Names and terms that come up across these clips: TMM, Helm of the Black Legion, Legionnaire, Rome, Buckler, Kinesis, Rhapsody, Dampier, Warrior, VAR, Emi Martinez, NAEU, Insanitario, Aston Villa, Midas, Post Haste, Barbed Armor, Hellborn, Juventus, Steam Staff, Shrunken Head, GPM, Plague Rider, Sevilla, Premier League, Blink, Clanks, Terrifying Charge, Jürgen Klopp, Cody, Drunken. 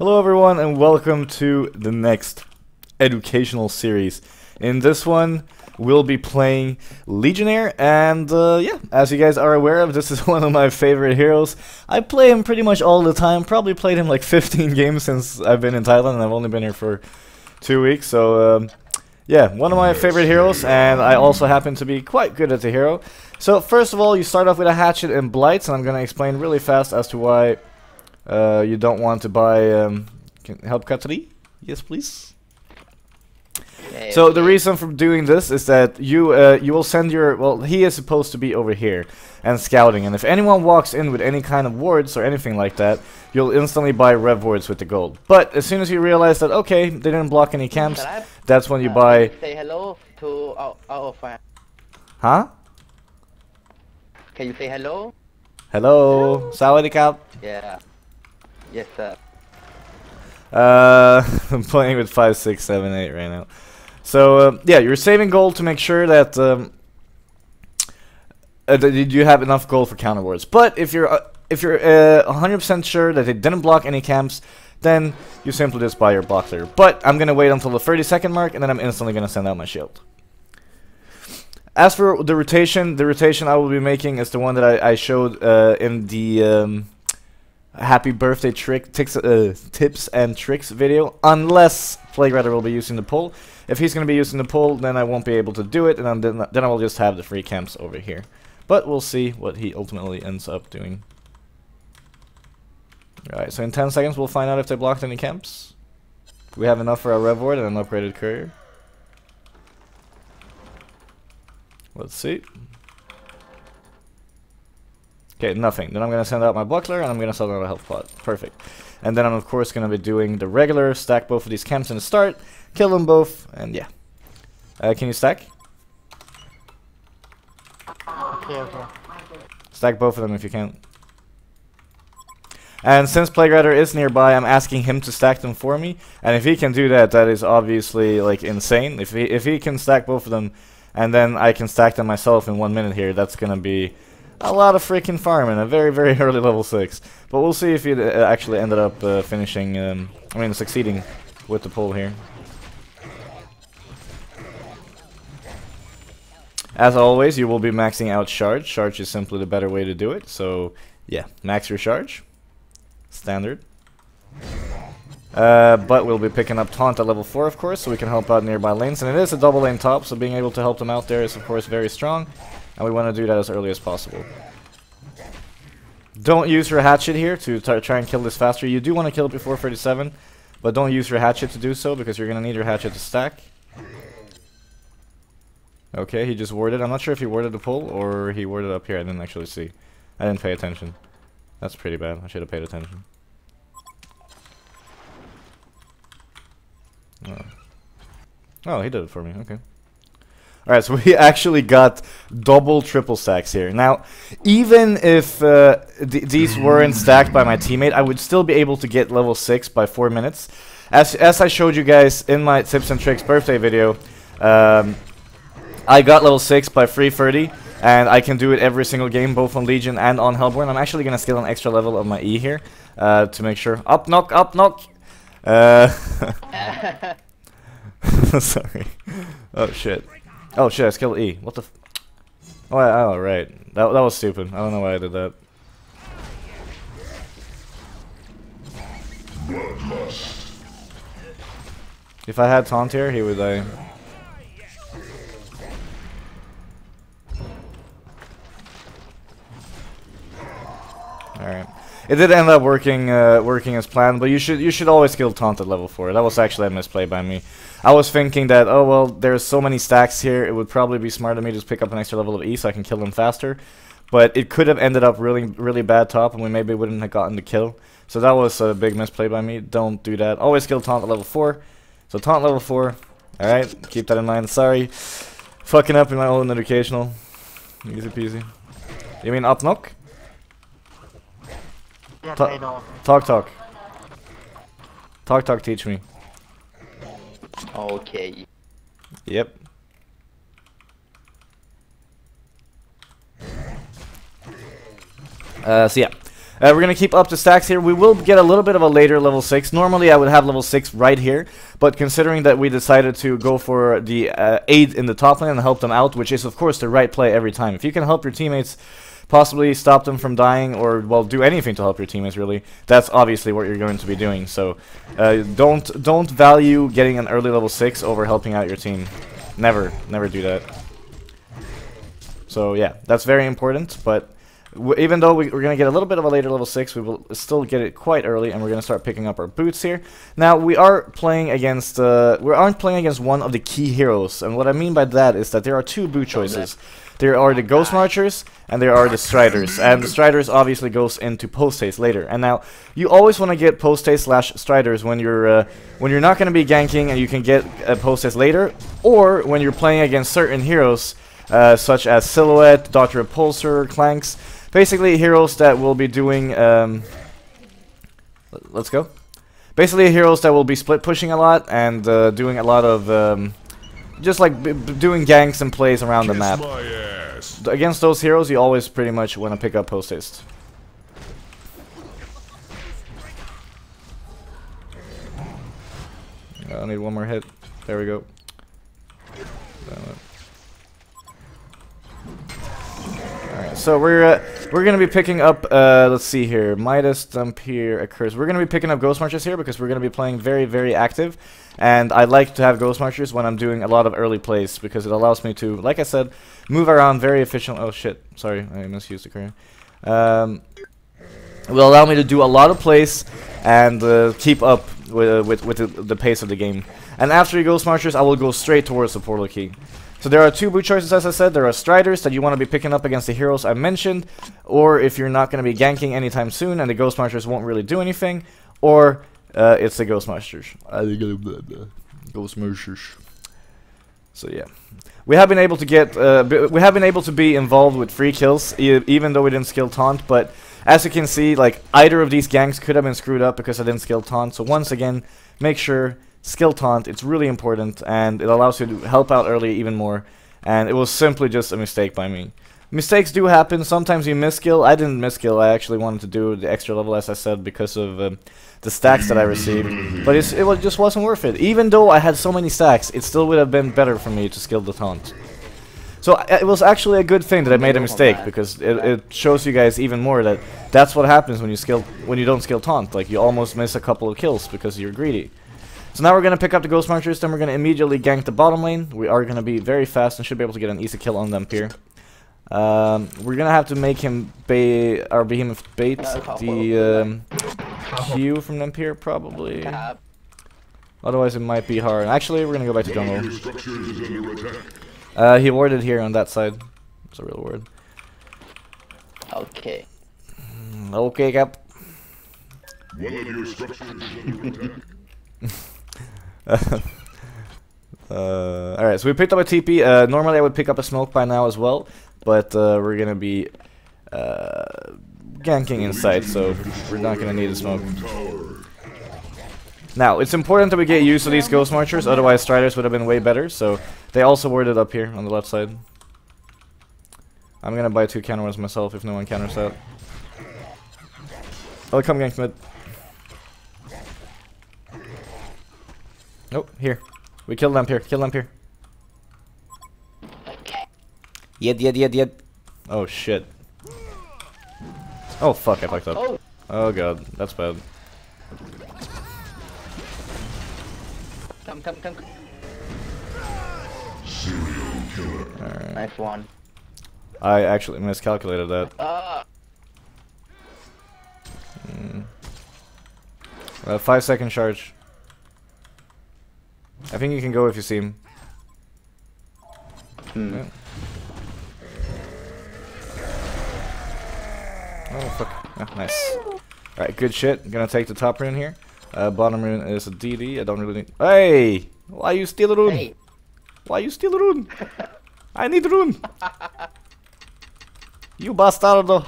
Hello everyone and welcome to the next educational series. In this one we'll be playing Legionnaire and yeah, as you guys are aware of, this is one of my favorite heroes. I play him pretty much all the time, probably played him like 15 games since I've been in Thailand and I've only been here for 2 weeks, so yeah, one of my favorite heroes, and I also happen to be quite good at the hero. So first of all, you start off with a hatchet and blights, and I'm going to explain really fast as to why you don't want to buy... Can help Katri? Yes, please. Okay. So the reason for doing this is that you will send your... Well, he is supposed to be over here and scouting, and if anyone walks in with any kind of wards or anything like that, you'll instantly buy rev wards with the gold. But as soon as you realize that, okay, they didn't block any camps, that's when you buy... Say hello to our fan. Huh? Can you say hello? Hello. Sawadee kap. Yeah. Yes, sir. I'm playing with 5, 6, 7, 8 right now. So, yeah, you're saving gold to make sure that you have enough gold for counter wards. But if you're 100% sure that they didn't block any camps, then you simply just buy your Buckler. But I'm going to wait until the 30-second mark, and then I'm instantly going to send out my shield. As for the rotation I will be making is the one that I showed in the... Happy birthday tips and tricks video, unless Plague Rider will be using the pull. If he's going to be using the pull, then I won't be able to do it, and then I will just have the free camps over here. But we'll see what he ultimately ends up doing. Alright, so in 10 seconds we'll find out if they blocked any camps. We have enough for our rev ward and an upgraded courier. Let's see. Okay, nothing. Then I'm going to send out my Buckler, and I'm going to sell out a health pot. Perfect. And then I'm, of course, going to be doing the regular, stack both of these camps in the start, kill them both, and yeah. Can you stack? Okay. Stack both of them if you can. And since Plague Rider is nearby, I'm asking him to stack them for me. And if he can do that, that is obviously, like, insane. If he can stack both of them, and then I can stack them myself in 1 minute here, that's going to be... a lot of freaking farming, a very, very early level 6. But we'll see if he actually ended up finishing, I mean, succeeding with the pull here. As always, you will be maxing out charge. Charge is simply the better way to do it. So, yeah, max your charge. Standard. But we'll be picking up taunt at level 4, of course, so we can help out nearby lanes. And it is a double lane top, so being able to help them out there is, of course, very strong. And we want to do that as early as possible. Don't use your hatchet here to try and kill this faster. You do want to kill it before 37, but don't use your hatchet to do so, because you're going to need your hatchet to stack. Okay, he just warded. I'm not sure if he warded the pull or he warded up here. I didn't actually see. I didn't pay attention. That's pretty bad. I should have paid attention. Oh, he did it for me. Okay. Alright, so we actually got double, triple stacks here. Now, even if these weren't stacked by my teammate, I would still be able to get level 6 by 4 minutes. As I showed you guys in my Tips and Tricks birthday video, I got level 6 by 3:30, and I can do it every single game, both on Legion and on Hellborn. I'm actually going to scale an extra level of my E here, to make sure... Up, knock, up, knock! Sorry. Oh, shit. Oh shit, I skilled E. What the f... Oh, right. That was stupid. I don't know why I did that. If I had taunt here, he would die. Alright. It did end up working as planned, but you should always kill taunt at level 4. That was actually a misplay by me. I was thinking that, oh well, there's so many stacks here, it would probably be smart of me to just pick up an extra level of E so I can kill them faster. But it could have ended up really, really bad top, and we maybe wouldn't have gotten the kill. So that was a big misplay by me. Don't do that. Always kill taunt at level 4. So taunt level 4. Alright, keep that in mind. Sorry. Fucking up in my own educational. Easy peasy. You mean up knock? Talk. Talk, teach me. Okay. Yep. So yeah. We're going to keep up the stacks here. We will get a little bit of a later level 6. Normally I would have level 6 right here, but considering that we decided to go for the aid in the top lane and help them out, which is of course the right play every time. If you can help your teammates, possibly stop them from dying, or, well, do anything to help your teammates, really, that's obviously what you're going to be doing. So don't value getting an early level 6 over helping out your team. Never do that. So yeah, that's very important, but even though we're going to get a little bit of a later level 6, we will still get it quite early, and we're going to start picking up our boots here. Now, we are playing against, we aren't playing against one of the key heroes, and what I mean by that is that there are two boot choices. There are the Ghost Marchers, and there are the Striders. And the Striders obviously goes into Post Haste later. And now, you always want to get Post Haste / Striders when you're not going to be ganking and you can get Post Haste later, or when you're playing against certain heroes, such as Silhouette, Dr. Impulsor, Clanks. Basically, heroes that will be doing... Basically, heroes that will be split pushing a lot and doing a lot of... just like doing ganks and plays around the map. Against those heroes, you always pretty much want to pick up Post Haste. I need one more hit. There we go. Alright, so we're gonna be picking up let's see here, Midas, Dampier, Acorns. We're gonna be picking up Ghost Marchers here because we're gonna be playing very, very active, and I like to have Ghost Marchers when I'm doing a lot of early plays because it allows me to, like I said, move around very efficient. Oh shit, sorry, I misused the current. It will allow me to do a lot of plays and keep up with the pace of the game. And after Ghost Marchers, I will go straight towards the Portal Key. So there are two boot choices, as I said. There are Striders that you want to be picking up against the heroes I mentioned, or if you're not going to be ganking anytime soon and the Ghost Marchers won't really do anything, or it's the Ghost Marchers. Ghost Marchers. So yeah, we have been able to get, we have been able to be involved with free kills, even though we didn't skill taunt. But as you can see, like, either of these ganks could have been screwed up because I didn't skill taunt. So once again, make sure. Skill taunt, it's really important, and it allows you to help out early even more, and it was simply just a mistake by me. Mistakes do happen, sometimes you miss skill. I didn't miss skill, I actually wanted to do the extra level, as I said, because of the stacks that I received, but it just wasn't worth it. Even though I had so many stacks, it still would have been better for me to skill the taunt. So it was actually a good thing that I made a mistake, because it shows you guys even more that that's what happens when you don't skill taunt. Like, you almost miss a couple of kills because you're greedy. So now we're going to pick up the Ghost Marchers, then we're going to immediately gank the bottom lane. We are going to be very fast and should be able to get an easy kill on Dampier. We're going to have to make him our Behemoth bait the Q from Dampier, probably. Otherwise it might be hard. Actually, we're going to go back to jungle. He warded here on that side. It's a real word. Okay. Okay, Cap. One of your structures is under attack. Alright, so we picked up a TP. Normally I would pick up a smoke by now as well, but we're gonna be ganking inside, so we're not gonna need a smoke. Now, it's important that we get used to these Ghost Marchers, otherwise Striders would have been way better, so they also warded up here on the left side. I'm gonna buy 2 counter ones myself if no one counters out. I'll come gank mid. Nope, here. We killed Dampier. Kill Dampier. Okay. Yed. Oh shit. Oh fuck, I fucked up. Oh god, that's bad. Come. Serial killer. Right. Nice one. I actually miscalculated that. A 5-second charge. I think you can go if you see him. Yeah. Oh fuck! Oh, nice. All right, good shit. I'm gonna take the top rune here. Bottom rune is a DD. I don't really need. Hey, why you steal the rune? Hey. Why you steal the rune? I need the rune. You bastardo.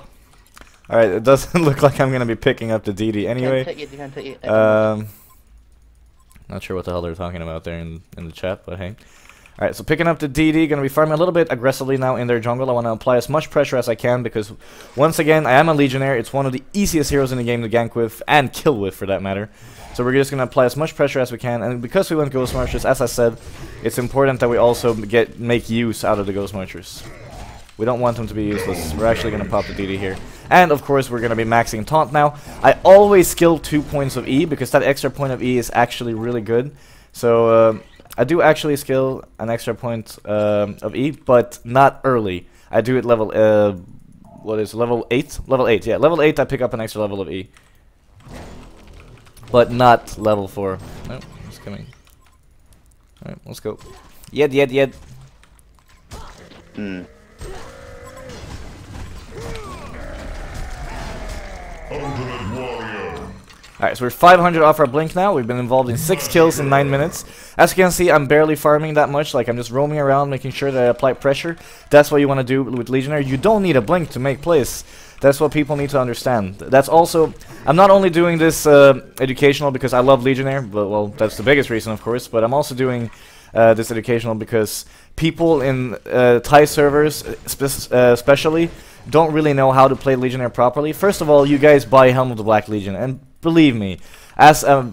All right, it doesn't look like I'm gonna be picking up the DD anyway. Not sure what the hell they're talking about there in the chat, but hey. Alright, so picking up the DD, going to be farming a little bit aggressively now in their jungle. I want to apply as much pressure as I can because, once again, I am a Legionnaire. It's one of the easiest heroes in the game to gank with, and kill with for that matter. So we're just going to apply as much pressure as we can, and because we went Ghost Marchers, as I said, it's important that we also make use out of the Ghost Marchers. We don't want them to be useless. We're actually going to pop the DD here. And, of course, we're going to be maxing Taunt now. I always skill 2 points of E, because that extra point of E is actually really good. So, I do actually skill an extra point of E, but not early. I do it level, what is level 8? Level 8, yeah. Level 8, I pick up an extra level of E. But not level 4. Oh, it's coming. Alright, let's go. Yed. Hmm. Alright, so we're 500 off our blink now. We've been involved in 6 kills in 9 minutes. As you can see, I'm barely farming that much. Like, I'm just roaming around, making sure that I apply pressure. That's what you want to do with Legionnaire. You don't need a blink to make plays. That's what people need to understand. That's also... I'm not only doing this educational because I love Legionnaire, but, well, that's the biggest reason, of course, but I'm also doing... this educational because people in Thai servers especially don't really know how to play Legionnaire properly. First of all, you guys buy Helm of the Black Legion, and believe me, as a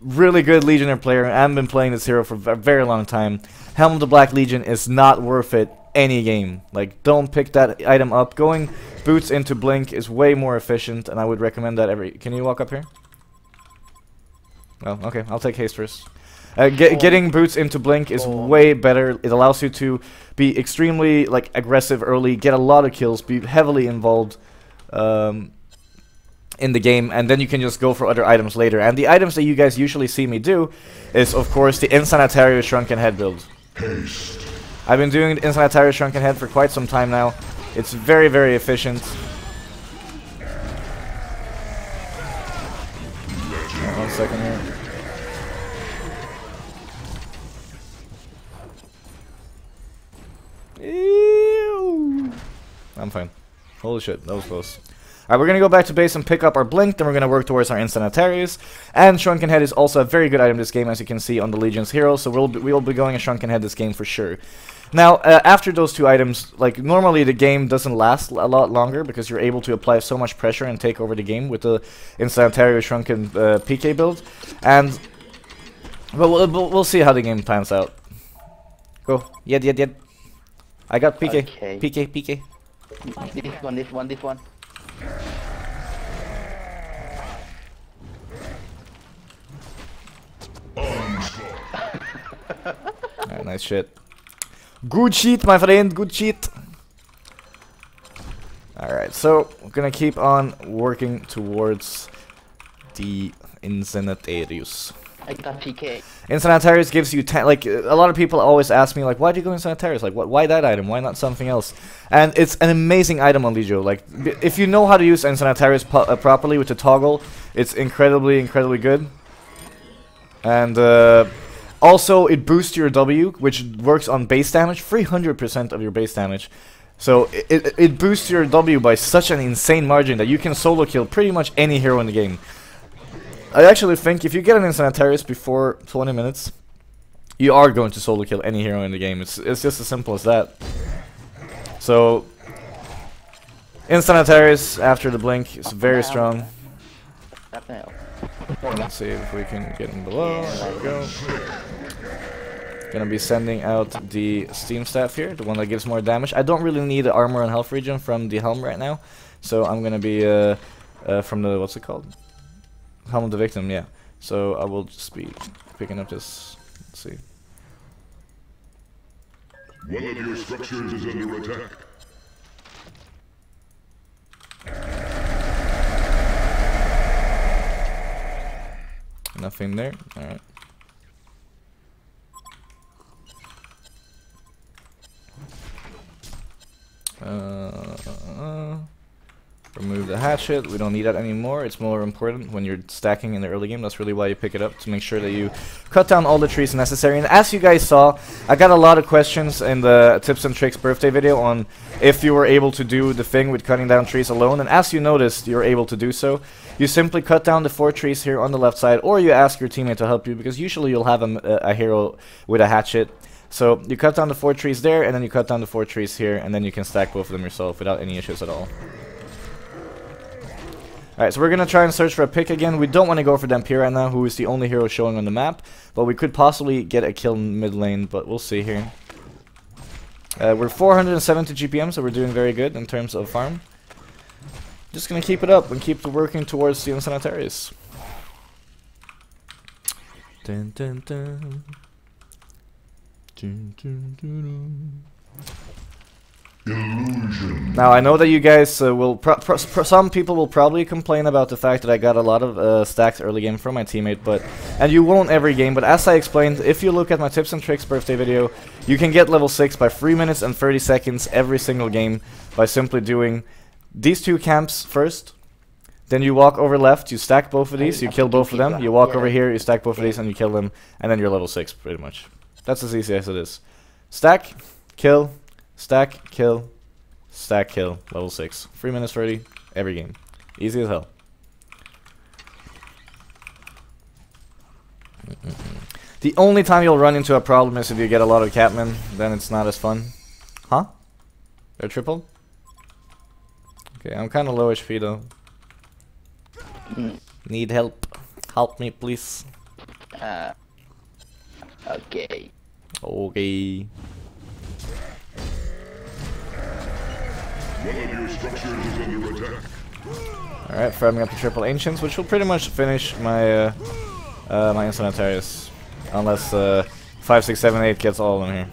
really good Legionnaire player, I've been playing this hero for a very long time, Helm of the Black Legion is not worth it any game. Like, don't pick that item up. Going boots into blink is way more efficient, and I would recommend that every... Can you walk up here? Oh, okay, I'll take haste first. Getting boots into blink is way better. It allows you to be extremely like aggressive early, get a lot of kills, be heavily involved in the game, and then you can just go for other items later. And the items that you guys usually see me do is, of course, the Insanitario Shrunken Head build. Haste. I've been doing the Insanitario Shrunken Head for quite some time now. It's very, very efficient. One second here. I'm fine. Holy shit, that was close. Alright, we're gonna go back to base and pick up our Blink, then we're gonna work towards our Instantariis. And Shrunken Head is also a very good item this game, as you can see on the Legion's hero, so we'll be going a Shrunken Head this game for sure. Now, after those two items, like, normally the game doesn't last a lot longer, because you're able to apply so much pressure and take over the game with the Instantariis Shrunken PK build. And... but we'll see how the game pans out. Go. Yed. I got PK. Okay. PK. This one. Alright, nice shit. Good shit, my friend, good shit. Alright, so we're gonna keep on working towards the Insanitarius. I got PK. Insanitarius gives you 10, like, a lot of people always ask me, like, why do you go Insanitarius? Like, why that item? Why not something else? And it's an amazing item on Legio. Like, if you know how to use Insanitarius properly with the toggle, it's incredibly, incredibly good. And, also, it boosts your W, which works on base damage, 300% of your base damage. So, it boosts your W by such an insane margin that you can solo kill pretty much any hero in the game. I actually think if you get an Insanitarius before 20 minutes, you are going to solo kill any hero in the game. It's just as simple as that. So, Insanitarius after the blink is very strong. Let's see if we can get him below. There we go. Gonna be sending out the Steam Staff here, the one that gives more damage. I don't really need the armor and health regen from the helm right now, so I'm gonna be from the what's it called? Helm of the victim, yeah. So I will just be picking up this. Let's see. One of your structures is under attack. Nothing there. All right. Remove the hatchet, we don't need that anymore. It's more important when you're stacking in the early game. That's really why you pick it up, to make sure that you cut down all the trees necessary. And as you guys saw, I got a lot of questions in the tips and tricks birthday video on if you were able to do the thing with cutting down trees alone. And as you noticed, you're able to do so. You simply cut down the 4 trees here on the left side, or you ask your teammate to help you, because usually you'll have a hero with a hatchet. So you cut down the 4 trees there, and then you cut down the 4 trees here, and then you can stack both of them yourself without any issues at all. Alright, so we're going to try and search for a pick again. We don't want to go for Dampier right now, who is the only hero showing on the map, but we could possibly get a kill in mid lane, but we'll see here. We're 470 GPM, so we're doing very good in terms of farm. Just going to keep it up and keep working towards the Insanitarius. Dun, dun, dun. Dun, dun, dun, dun. Now I know that you guys will, some people will probably complain about the fact that I got a lot of stacks early game from my teammate, and you won't every game, but as I explained, if you look at my tips and tricks birthday video, you can get level 6 by 3 minutes and 30 seconds every single game by simply doing these two camps first. Then you walk over left, you stack both of these, you kill both of them, you walk over here, you stack both of these, and you kill them, and then you're level 6, pretty much. That's as easy as it is. Stack, kill, stack, kill, stack, kill, level 6. 3 minutes 30, every game. Easy as hell. The only time you'll run into a problem is if you get a lot of Catmen, then it's not as fun. Huh? They're tripled? Okay, I'm kind of low HP though. Need help. Help me, please. Okay. Okay. One of your structures is under attack. Alright, farming up the triple ancients, which will pretty much finish my my Insanitarius. Unless 5, 6, 7, 8 gets all of them here.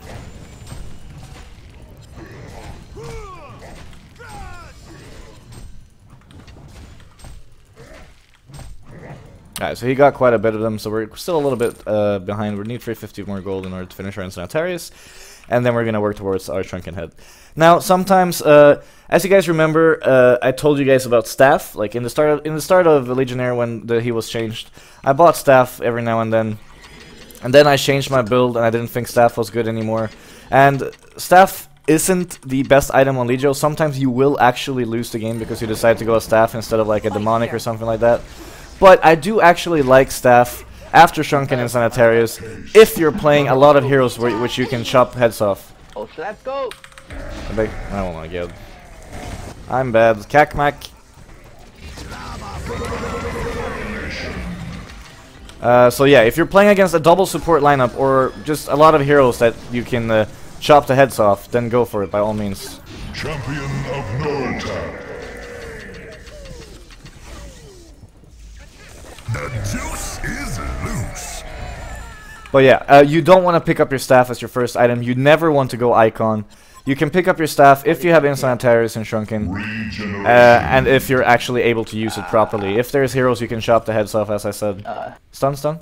Alright, so he got quite a bit of them, so we're still a little bit behind. We need 350 more gold in order to finish our Insanitarius, and then we're going to work towards our Shrunken Head. Now, sometimes, as you guys remember, I told you guys about staff. Like, in the start of Legionnaire, when he was changed, I bought staff every now and then I changed my build, and I didn't think staff was good anymore. And staff isn't the best item on Legio. Sometimes you will actually lose the game because you decide to go a staff instead of, like, a Demonic or something like that. But I do actually like staff after Shrunken and Sanitarius if you're playing a lot of heroes which you can chop heads off. Oh, let's go! I don't want to get. I'm bad. Kakmak. So yeah, if you're playing against a double support lineup or just a lot of heroes that you can chop the heads off, then go for it by all means. Champion of no attack. The juice is loose. But yeah, you don't want to pick up your staff as your first item. You never want to go icon. You can pick up your staff if you have Insanitarius and Shrunken, and if you're actually able to use it properly. If there's heroes, you can chop the heads off, as I said. Stun, stun.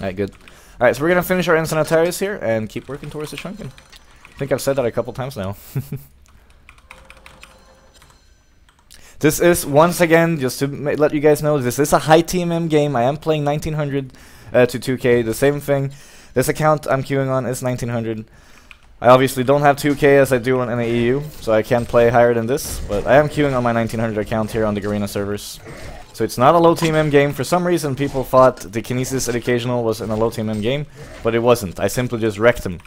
Alright, good. Alright, so we're gonna finish our Insanitarius here and keep working towards the Shrunken. I think I've said that a couple times now. This is, once again, just to let you guys know, this is a high TMM game. I am playing 1900 to 2K, the same thing. This account I'm queuing on is 1900. I obviously don't have 2K as I do on NAEU, so I can't play higher than this, but I am queuing on my 1900 account here on the Garena servers. So it's not a low TMM game. For some reason, people thought the Kinesis Educational was in a low TMM game, but it wasn't. I simply just wrecked them.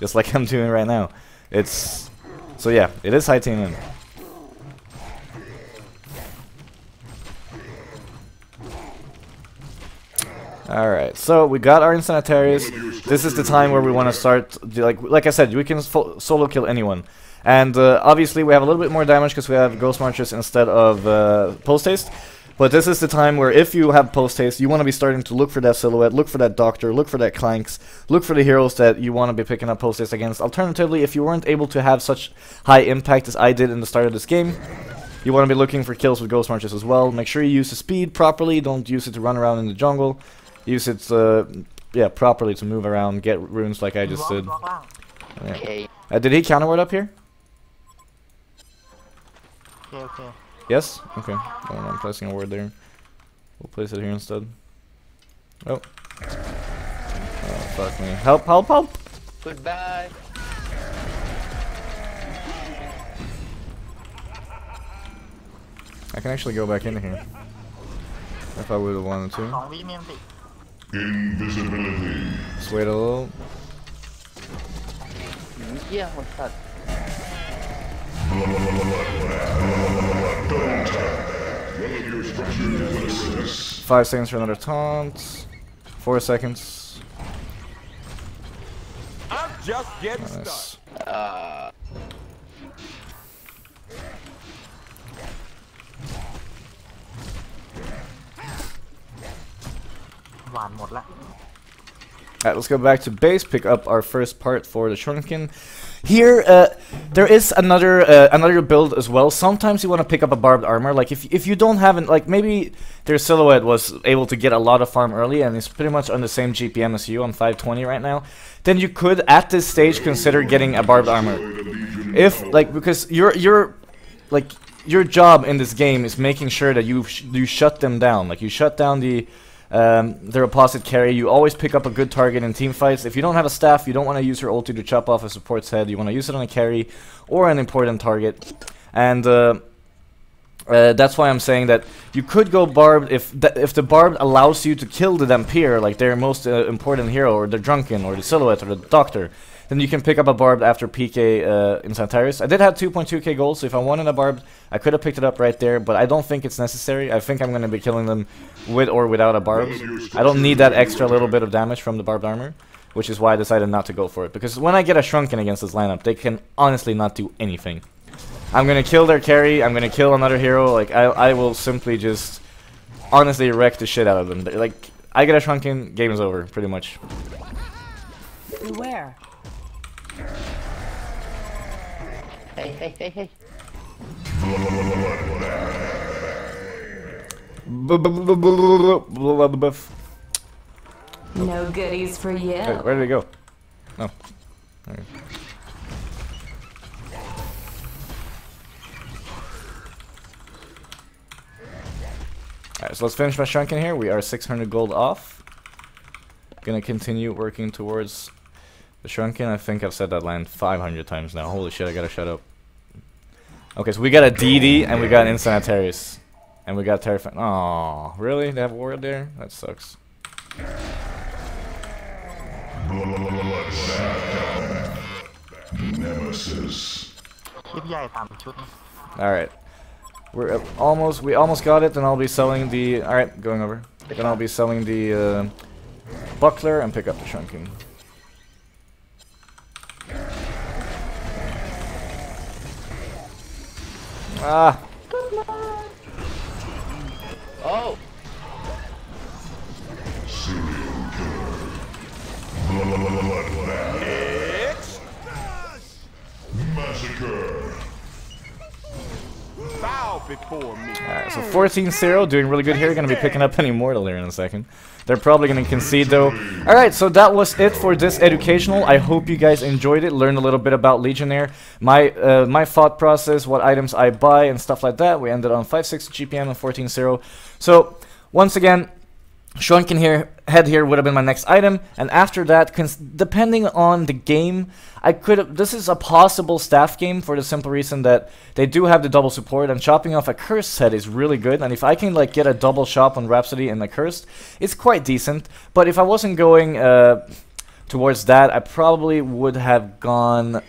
Just like I'm doing right now. It's... So yeah, it is high TMM. Alright, so we got our Insanitarius. This is the time where we want to start... Like I said, we can solo kill anyone. And obviously we have a little bit more damage because we have Ghost Marchers instead of Post Haste. But this is the time where if you have Post Haste, you want to be starting to look for that Silhouette, look for that Doctor, look for that Clanks, look for the heroes that you want to be picking up Post Haste against. Alternatively, if you weren't able to have such high impact as I did in the start of this game, you want to be looking for kills with Ghost Marches as well. Make sure you use the speed properly, don't use it to run around in the jungle. Use it properly to move around, get runes like I just did. Yeah. Did he counterward up here? Okay. Yes? Okay. I don't know, I'm placing a word there. We'll place it here instead. Oh. Oh, fuck me. Help, help, help! Goodbye! I can actually go back in here if I would have wanted to. Invisibility. Just wait a little. Yeah, what's that? Five seconds for another taunt. 4 seconds. I'm just getting stuck. Alright, let's go back to base, pick up our first part for the Shrunken. Here, there is another another build as well. Sometimes you want to pick up a Barbed Armor. Like, if you don't have, like, maybe their Silhouette was able to get a lot of farm early and it's pretty much on the same GPM as you, on 520 right now, then you could, at this stage, consider getting a Barbed Armor. If, like, because you're, like, your job in this game is making sure that you shut them down. Like, you shut down the... their opposite carry. You always pick up a good target in team fights. If you don't have a staff, you don't want to use your ulti to chop off a support's head. You want to use it on a carry or an important target. And that's why I'm saying that you could go Barbed if the Barbed allows you to kill the Dampier, like their most important hero, or the Drunken, or the Silhouette, or the Doctor. Then you can pick up a Barbed after PK Insanitaris. I did have 2.2k gold, so if I wanted a Barbed, I could have picked it up right there, but I don't think it's necessary. I think I'm going to be killing them with or without a Barbed. I don't need that extra little bit of damage from the Barbed Armor, which is why I decided not to go for it. Because when I get a Shrunken against this lineup, they can honestly not do anything. I'm going to kill their carry, I'm going to kill another hero. Like, I will simply just honestly wreck the shit out of them. Like, I get a Shrunken, game is over, pretty much. Beware. Hey, hey, hey, hey. No goodies for you. Hey, where did we go? No. Right. Alright, so let's finish my Shrunken here. We are 600 gold off. Gonna continue working towards the Shrunken. I think I've said that line 500 times now. Holy shit, I gotta shut up. Okay, so we got a DD and we got Insanitaris. And we got Terrifying. Aww, really? They have a Warrior there? That sucks. Alright. We're almost, we almost got it, then I'll be selling the, alright, going over. Then I'll be selling the Buckler and pick up the Shrunken. Ah! Oh! It's massacre. Bow before me. Alright, so 14-0, doing really good here. Gonna be picking up an Immortal here in a second. They're probably gonna concede though. Alright, so that was it for this educational. I hope you guys enjoyed it, learned a little bit about Legionnaire, my thought process, what items I buy and stuff like that. We ended on 560 GPM and 14-0. So once again, Shrunken Head here would have been my next item, and after that, depending on the game, I could have, this is a possible staff game for the simple reason that they do have the double support, and chopping off a Cursed Head is really good, and if I can, like, get a double chop on Rhapsody and a Cursed, it's quite decent. But if I wasn't going towards that, I probably would have gone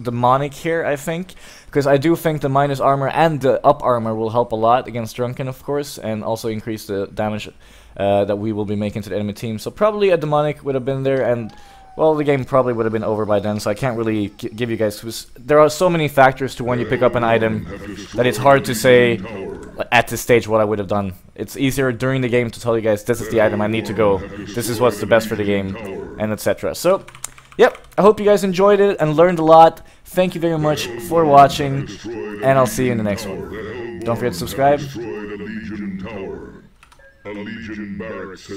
Demonic here, I think, because I do think the minus armor and the up armor will help a lot against Drunken, of course, and also increase the damage that we will be making to the enemy team. So probably a Demonic would have been there, and well, the game probably would have been over by then, so I can't really give you guys, because there are so many factors to when you pick up an item that it's hard to say at this stage what I would have done. It's easier during the game to tell you guys this is the item I need to go, this is what's the best for the game, and etc. So yep, I hope you guys enjoyed it and learned a lot. Thank you very much for watching, and I'll see you in the next one. Don't forget to subscribe. A Legion barracks